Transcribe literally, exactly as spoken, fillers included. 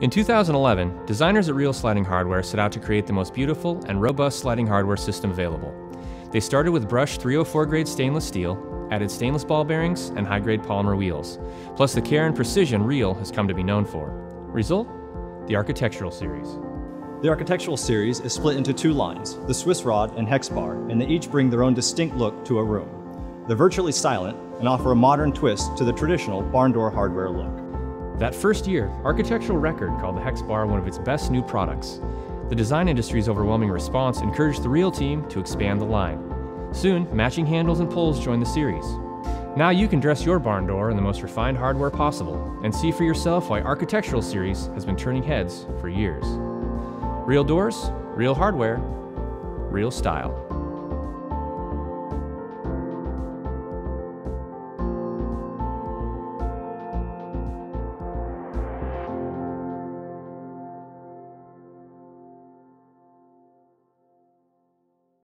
In two thousand eleven, designers at Real Sliding Hardware set out to create the most beautiful and robust sliding hardware system available. They started with brushed three oh four grade stainless steel, added stainless ball bearings, and high-grade polymer wheels, plus the care and precision Real has come to be known for. Result? The Architectural Series. The Architectural Series is split into two lines, the Swiss Rod and Hex Bar, and they each bring their own distinct look to a room. They're virtually silent and offer a modern twist to the traditional barn door hardware look. That first year, Architectural Record called the Hex Bar one of its best new products. The design industry's overwhelming response encouraged the Real team to expand the line. Soon, matching handles and poles joined the series. Now you can dress your barn door in the most refined hardware possible and see for yourself why Architectural Series has been turning heads for years. Real doors, real hardware, real style.